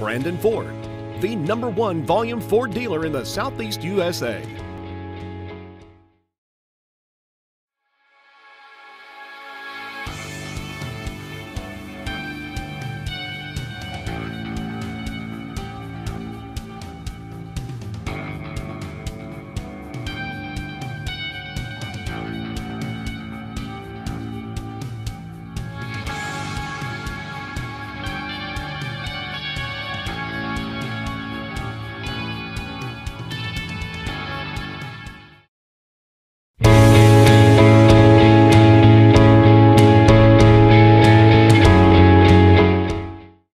Brandon Ford, the #1 volume Ford dealer in the Southeast USA.